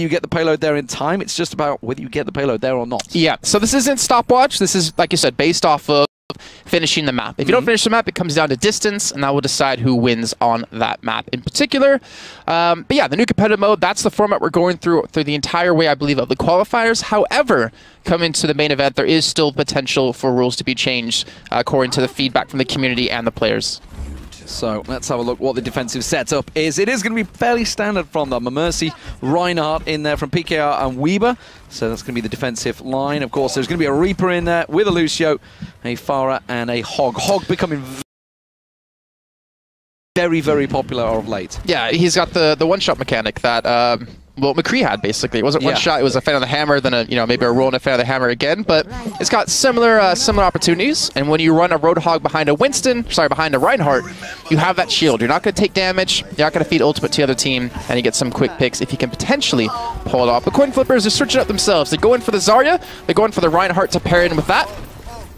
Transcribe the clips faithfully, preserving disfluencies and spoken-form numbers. you get the payload there in time. It's just about whether you get the payload there or not. Yeah, so this isn't stopwatch. This is, like you said, based off of finishing the map. If mm-hmm. you don't finish the map, it comes down to distance, and that will decide who wins on that map in particular. Um, but yeah, the new competitive mode, that's the format we're going through through the entire way, I believe, of the qualifiers. However, coming into the main event, there is still potential for rules to be changed uh, according to the feedback from the community and the players. So let's have a look what the defensive setup is. It is going to be fairly standard from them. Mercy, Reinhardt in there from P K R and Weaver. So that's going to be the defensive line. Of course, there's going to be a Reaper in there with a Lucio, a Pharah, and a Hog. Hog becoming very, very popular of late. Yeah, he's got the, the one-shot mechanic that... Um Well, McCree had, basically. It wasn't one yeah. shot, it was a fan of the hammer, then a, you know, maybe a roll and a fan of the hammer again, but it's got similar uh, similar opportunities, and when you run a Roadhog behind a Winston, sorry, behind a Reinhardt, you have that shield. You're not going to take damage, you're not going to feed ultimate to the other team, and you get some quick picks if you can potentially pull it off. But Coin Flippers are switching up themselves. They're going for the Zarya, they're going for the Reinhardt to pair in with that,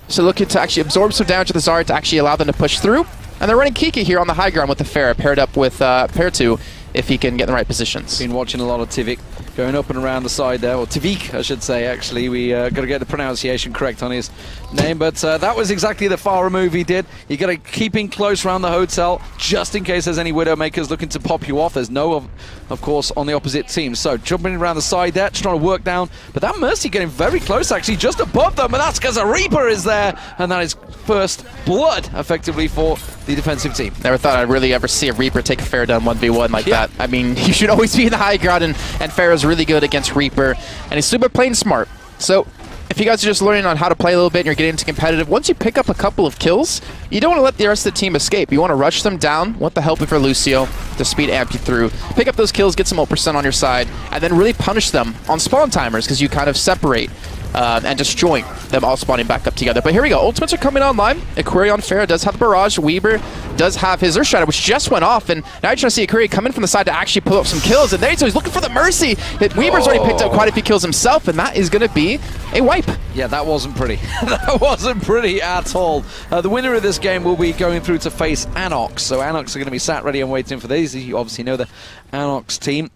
so looking to actually absorb some damage to the Zarya to actually allow them to push through, and they're running Kiki here on the high ground with the Pharah, paired up with uh, Pair two. If he can get in the right positions. Been watching a lot of Tivic going up and around the side there, or Tavik, I should say, actually. We uh, got to get the pronunciation correct on his name, but uh, that was exactly the Pharah move he did. You got to keep him close around the hotel, just in case there's any Widowmakers looking to pop you off. There's no, of, of course, on the opposite team. So jumping around the side there, trying to work down, but that Mercy getting very close, actually, just above them, and that's because a Reaper is there, and that is first blood, effectively, for the defensive team. Never thought I'd really ever see a Reaper take a Pharah down one v one like yeah. that. I mean, you should always be in the high ground, and, and Pharah's really good against Reaper, and he's super plain smart. So if you guys are just learning on how to play a little bit and you're getting into competitive, once you pick up a couple of kills, you don't want to let the rest of the team escape. You want to rush them down, want the help of your Lucio to speed amp you through. Pick up those kills, get some ult percent on your side, and then really punish them on spawn timers because you kind of separate um, and disjoint them all spawning back up together. But here we go. Ultimates are coming online. Aquarion Pharah does have the barrage. Weaver does have his Earth Shatter, which just went off, and now you're trying to see Akiri come in from the side to actually pull up some kills, and there, so he's looking for the Mercy. Weaver's oh. already picked up quite a few kills himself, and that is going to be a wipe. Yeah, that wasn't pretty. That wasn't pretty at all. Uh, the winner of this game will be going through to face Anox. So Anox are going to be sat ready and waiting for these. You obviously know the Anox team.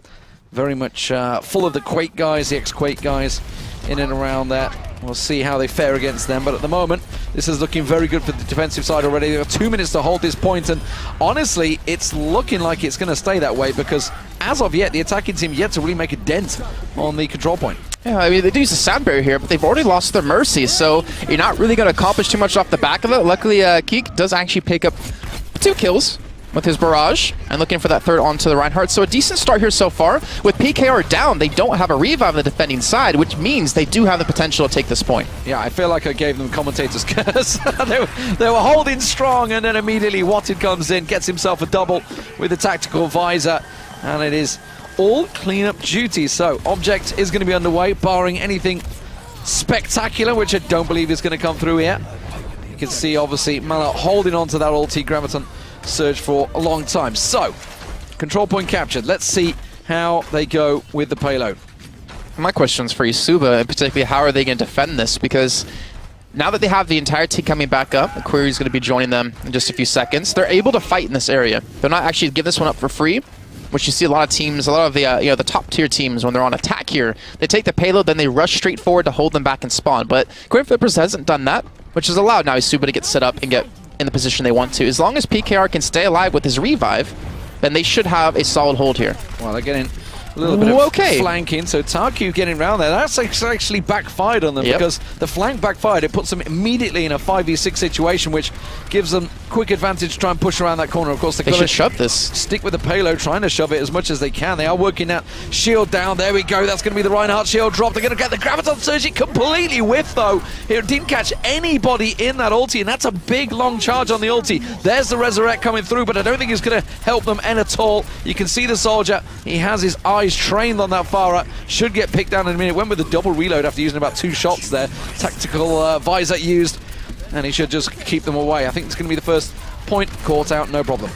Very much uh, full of the Quake guys, the ex-Quake guys, in and around that. We'll see how they fare against them, but at the moment, this is looking very good for the defensive side already. They have two minutes to hold this point, and honestly, it's looking like it's going to stay that way because, as of yet, the attacking team yet to really make a dent on the control point. Yeah, I mean, they do use the sound barrier here, but they've already lost their Mercy, so you're not really going to accomplish too much off the back of it. Luckily, uh, Keek does actually pick up two kills with his barrage, and looking for that third onto the Reinhardt. So a decent start here so far. With P K R down, they don't have a revive on the defending side, which means they do have the potential to take this point. Yeah, I feel like I gave them commentator's curse. they, were, they were holding strong, and then immediately Watted comes in, gets himself a double with a tactical visor, and it is all cleanup duty. So Object is going to be underway, barring anything spectacular, which I don't believe is going to come through here. You can see, obviously, Mana holding on to that ulti, Graviton Surge for a long time. So, control point captured. Let's see how they go with the payload. My question's for Yasuba, and particularly how are they going to defend this? Because now that they have the entire team coming back up, Aquarius is going to be joining them in just a few seconds. They're able to fight in this area. They're not actually giving this one up for free, which you see a lot of teams, a lot of the uh, you know the top tier teams when they're on attack here. They take the payload, then they rush straight forward to hold them back and spawn. But Coin Flippers hasn't done that, which has allowed now Yasuba to get set up and get in the position they want to. As long as P K R can stay alive with his revive, then they should have a solid hold here. Well, they're getting a little bit Ooh, of okay. flanking, so Tarku getting round there. That's actually backfired on them yep. because the flank backfired. It puts them immediately in a five v six situation, which gives them quick advantage to try and push around that corner. Of course, they should shove this. Stick with the payload, trying to shove it as much as they can. They are working that shield down. There we go. That's going to be the Reinhardt shield drop. They're going to get the Graviton Surge. It completely whiffed, though. It didn't catch anybody in that ulti, and that's a big, long charge on the ulti. There's the Resurrect coming through, but I don't think it's going to help them end at all. You can see the Soldier. He has his eyes trained on that Pharah. Should get picked down in a minute. Went with a double reload after using about two shots there. Tactical uh, visor used. And he should just keep them away. I think it's going to be the first point caught out, no problem.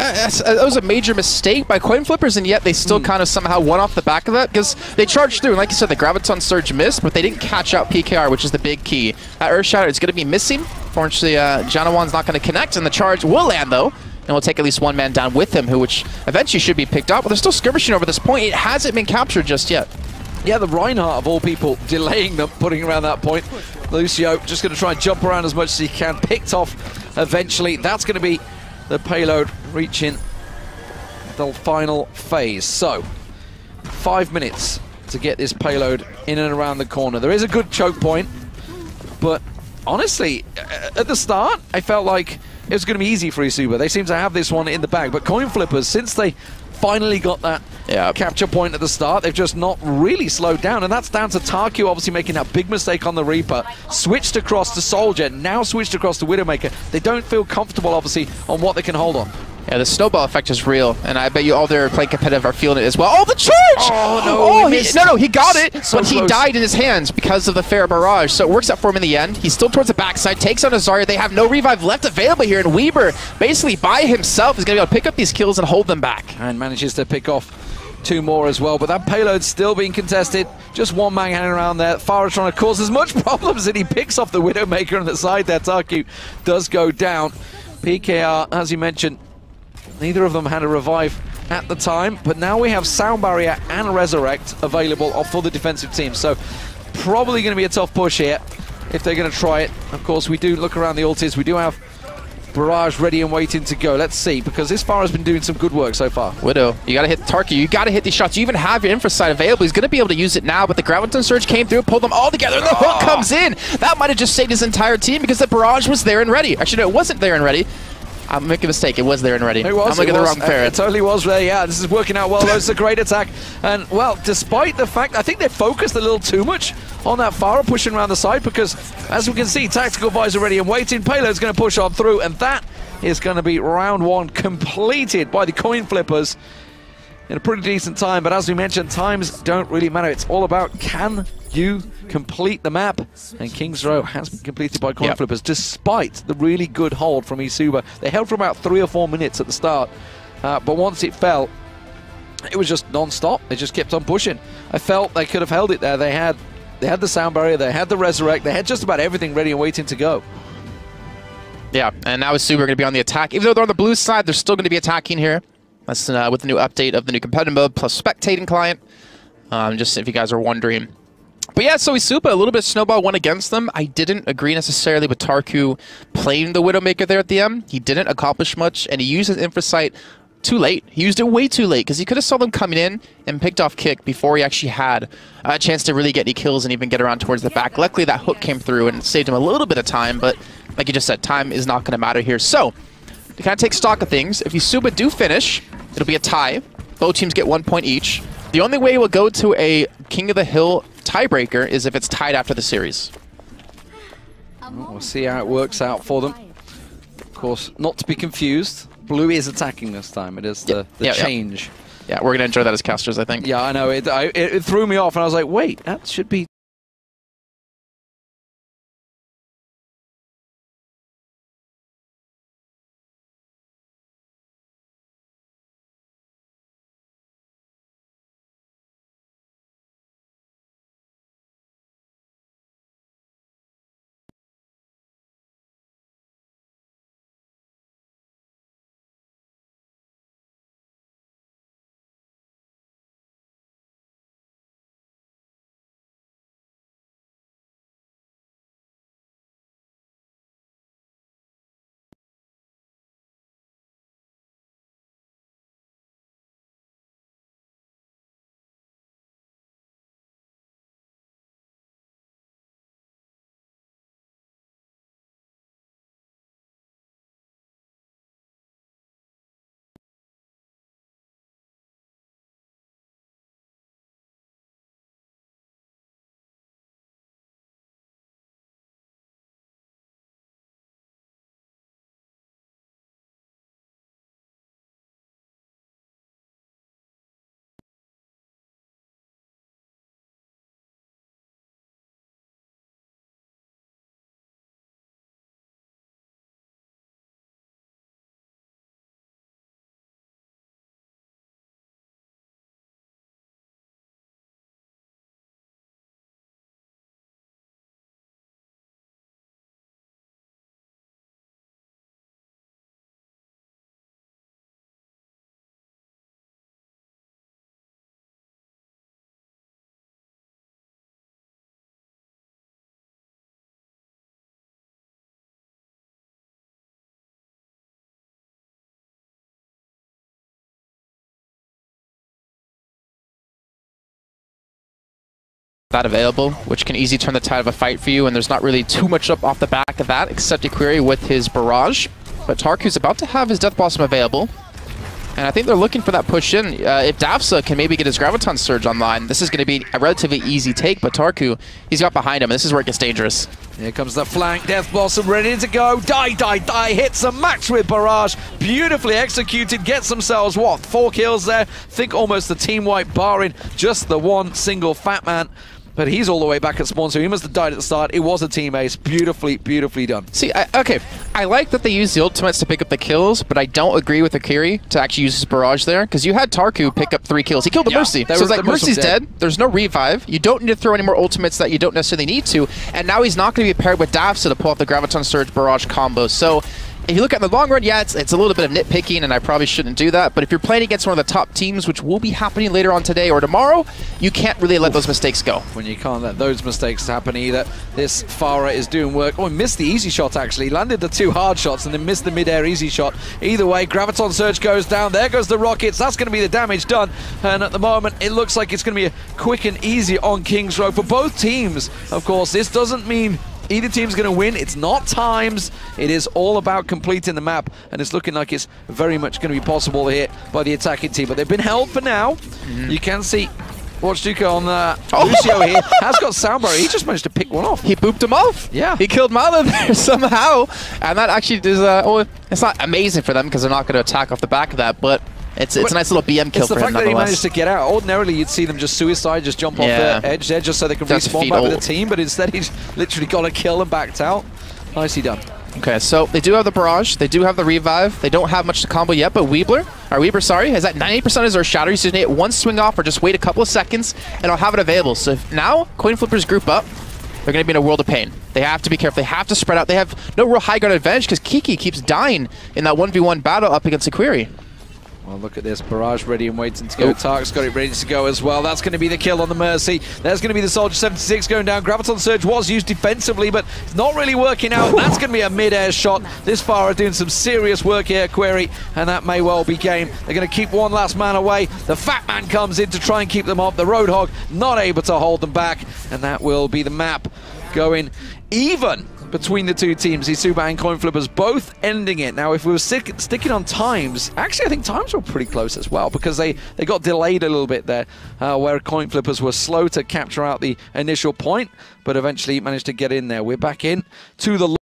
Uh, that was a major mistake by Coin Flippers, and yet they still mm. kind of somehow won off the back of that because they charged through. And like you said, the Graviton Surge missed, but they didn't catch out P K R, which is the big key. That Earth Shatter is going to be missing. Fortunately, uh, Janawan's not going to connect, and the charge will land, though. and will take at least one man down with him, who which eventually should be picked up. But they're still skirmishing over this point. It hasn't been captured just yet. Yeah, the Reinhardt of all people delaying them, putting around that point. Lucio just going to try and jump around as much as he can. Picked off eventually. That's going to be the payload reaching the final phase. So, five minutes to get this payload in and around the corner. There is a good choke point, but honestly, at the start, I felt like it was going to be easy for Isuba. They seem to have this one in the bag, but Coin Flippers, since they finally got that yeah. capture point at the start, they've just not really slowed down, and that's down to Tarku obviously making that big mistake on the Reaper, switched across to Soldier, now switched across to Widowmaker. They don't feel comfortable, obviously, on what they can hold on. Yeah, the snowball effect is real, and I bet you all there playing competitive are feeling it as well. Oh, the charge! Oh, no, oh, he he, no, no, he got it, so but close. He died in his hands because of the fair barrage, so it works out for him in the end. He's still towards the backside, takes on Azaria. They have no revive left available here, and Weaver, basically by himself, is going to be able to pick up these kills and hold them back. And manages to pick off two more as well, but that payload's still being contested. Just one man hanging around there. Farah trying to cause as much problems, and he picks off the Widowmaker on the side there. Tarku does go down. P K R, as you mentioned, neither of them had a revive at the time, but now we have Sound Barrier and Resurrect available for the defensive team, so probably going to be a tough push here if they're going to try it. Of course, we do look around the ultis. We do have Barrage ready and waiting to go. Let's see, because this far has been doing some good work so far. Widow, you got to hit Tarku. You got to hit these shots. You even have your Infra Sight available. He's going to be able to use it now, but the Graviton Surge came through, pulled them all together, and the hook comes in. That might have just saved his entire team because the Barrage was there and ready. Actually, no, it wasn't there and ready. I'm making a mistake. It was there and ready. It was, I'm looking at the wrong ferret. It totally was there. Yeah, this is working out well. That was a great attack. And, well, despite the fact, I think they focused a little too much on that Pharah pushing around the side because, as we can see, tactical visor ready and waiting. Payload's going to push on through, and that is going to be round one completed by the Coin Flippers in a pretty decent time. But as we mentioned, times don't really matter. It's all about can you complete the map, and King's Row has been completed by Coin yep. Flippers despite the really good hold from Isuba. They held for about three or four minutes at the start, uh, but once it fell, it was just non-stop. They just kept on pushing. I felt they could have held it there. They had, they had the Sound Barrier, they had the Resurrect, they had just about everything ready and waiting to go. Yeah, and now Isuba are going to be on the attack. Even though they're on the blue side, they're still going to be attacking here. That's uh, with the new update of the new competitive mode plus spectating client, um, just if you guys are wondering. But yeah, so Isuba, a little bit of snowball went against them. I didn't agree necessarily with Tarku playing the Widowmaker there at the end. He didn't accomplish much, and he used his Infra Sight too late. He used it way too late, because he could have saw them coming in and picked off Kick before he actually had a chance to really get any kills and even get around towards the back. Luckily, that hook came through and saved him a little bit of time, but like you just said, time is not going to matter here. So, to kind of take stock of things, if Isuba do finish, it'll be a tie. Both teams get one point each. The only way we'll go to a King of the Hill tiebreaker is if it's tied after the series. Well, we'll see how it works out for them. Of course, not to be confused, blue is attacking this time. It is the, the yeah, change. Yeah. yeah, we're going to enjoy that as casters, I think. Yeah, I know. It, I, it, it threw me off, and I was like, wait, that should be... that available, which can easily turn the tide of a fight for you, and there's not really too much up off the back of that, except Ikiri with his barrage. But Tarku's about to have his Death Blossom available, and I think they're looking for that push in. Uh, if Dafsa can maybe get his Graviton Surge online, this is going to be a relatively easy take, but Tarku, he's got behind him, and this is where it gets dangerous. Here comes the flank, Death Blossom ready to go, die, die, die, hits a max with Barrage, beautifully executed, gets themselves, what, four kills there? I think almost the team wipe, barring just the one single Fat Man. But he's all the way back at spawn, so he must have died at the start. It was a team ace. Beautifully, beautifully done. See, I, okay, I like that they use the ultimates to pick up the kills, but I don't agree with Akiri to actually use his barrage there, because you had Tarku pick up three kills. He killed the yeah, Mercy. So it's like, Mercy's dead. dead. There's no revive. You don't need to throw any more ultimates that you don't necessarily need to, and now he's not going to be paired with Dafsa to pull off the Graviton Surge barrage combo. So if you look at the long run, yeah, it's, it's a little bit of nitpicking, and I probably shouldn't do that, but if you're playing against one of the top teams, which will be happening later on today or tomorrow, you can't really let Oof. those mistakes go. When you can't let those mistakes happen either. This Farah is doing work. Oh, missed the easy shot, actually. Landed the two hard shots and then missed the mid-air easy shot. Either way, Graviton Surge goes down. There goes the rockets. That's going to be the damage done, and at the moment, it looks like it's going to be a quick and easy on King's Road for both teams. Of course, this doesn't mean either team's going to win. It's not times. It is all about completing the map, and it's looking like it's very much going to be possible here by the attacking team. But they've been held for now. Mm-hmm. You can see, watch Duca on uh, oh. Lucio here. Has got sound barrier. He just managed to pick one off. He booped him off. Yeah. He killed Mana there somehow. And that actually is, uh, oh, it's not amazing for them because they're not going to attack off the back of that, but It's, it's a nice little B M kill for him, nonetheless. It's the fact that he managed to get out. Ordinarily, you'd see them just suicide, just jump yeah. off the edge there just so they can That's respawn back old. with the team, but instead he's literally got a kill and backed out. Nicely done. Okay, so they do have the barrage, they do have the revive, they don't have much to combo yet, but Weebler, or Weaver, sorry, has that ninety percent of their shatter. You just need one swing off or just wait a couple of seconds, and I'll have it available. So if now Coin Flippers group up, they're going to be in a world of pain. They have to be careful. They have to spread out. They have no real high ground advantage because Kiki keeps dying in that one v one battle up against Aquarion. Well, look at this. Barrage ready and waiting to go. Tark's got it ready to go as well. That's going to be the kill on the Mercy. There's going to be the Soldier seventy-six going down. Graviton Surge was used defensively, but it's not really working out. That's going to be a mid-air shot. This Farah doing some serious work here, Query, and that may well be game. They're going to keep one last man away. The Fat Man comes in to try and keep them up. The Roadhog not able to hold them back, and that will be the map going even between the two teams. Isuba and Coin Flippers both ending it. Now, if we were stick, sticking on times, actually, I think times were pretty close as well because they, they got delayed a little bit there uh, where Coin Flippers were slow to capture out the initial point, but eventually managed to get in there. We're back in to the